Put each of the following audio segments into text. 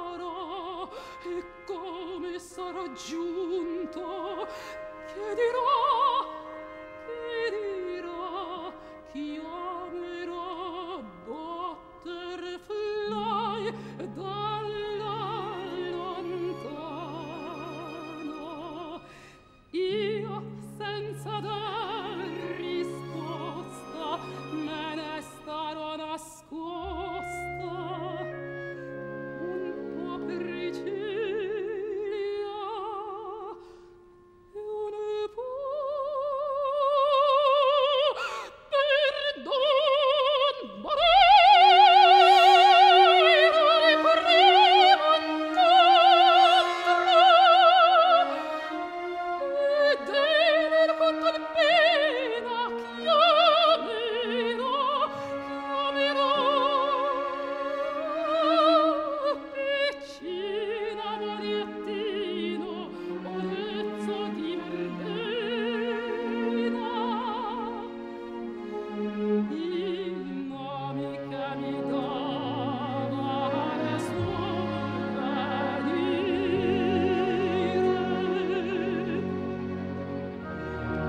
caro, e come sarà giunto, che dirà, chiamerà Butterfly dalla lontana. Io senza dar risposta me ne starò nascosta.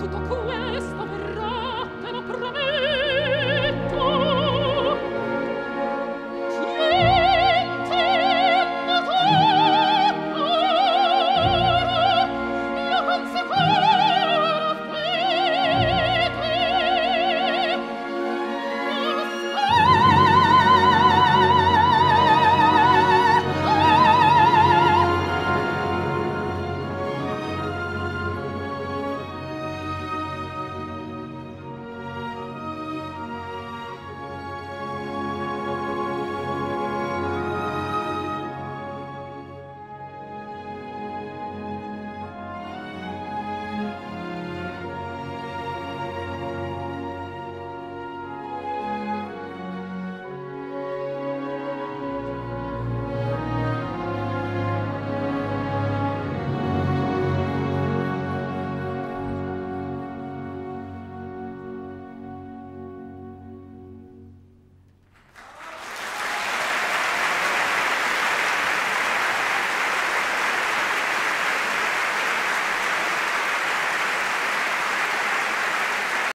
Tutto